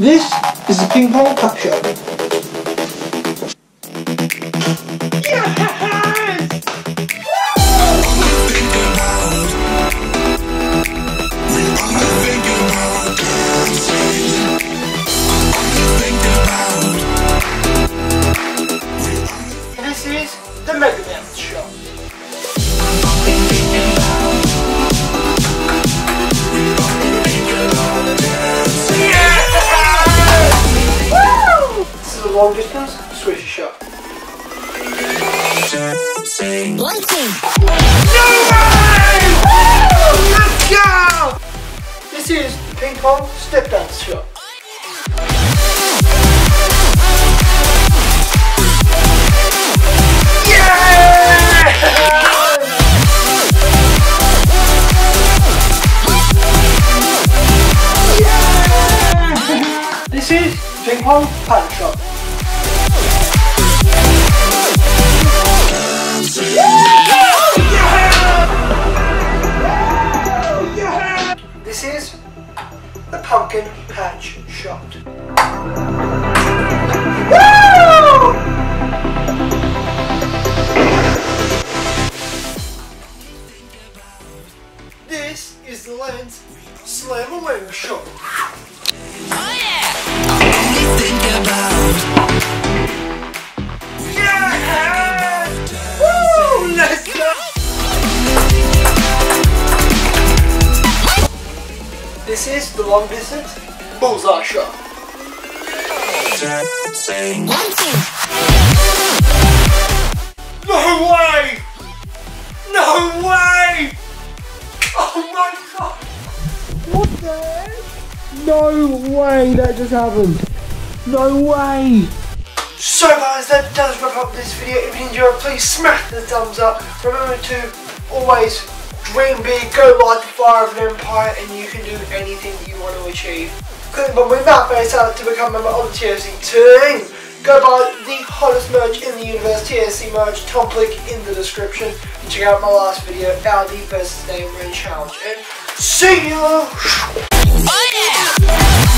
This is the Ping Pong Cup Show. This is the Mega Man show. Long distance, switch shot. One thing. No way! Woo! Let's go! This is the ping pong step dance shot. Yeah! Yeah! This is ping pong punch shot. This is the pumpkin patch shot. Woo! This is the Lance Slam Away Shot. Oh yeah! Yeah! Woo! Let's go! This is the long distance bullseye shot. No way! No way! Oh my god! What the heck? No way that just happened! No way! So guys, that does wrap up this video. If you enjoyed, please smash the thumbs up. Remember to always dream big, go light the fire of an empire, and you can do anything that you want to achieve. Click the button with that face out to become a member of the TSC team. Go buy the hottest merch in the universe, TSC merch, top link in the description. And check out my last video, our D versus name range challenge. And see you! Oh yeah!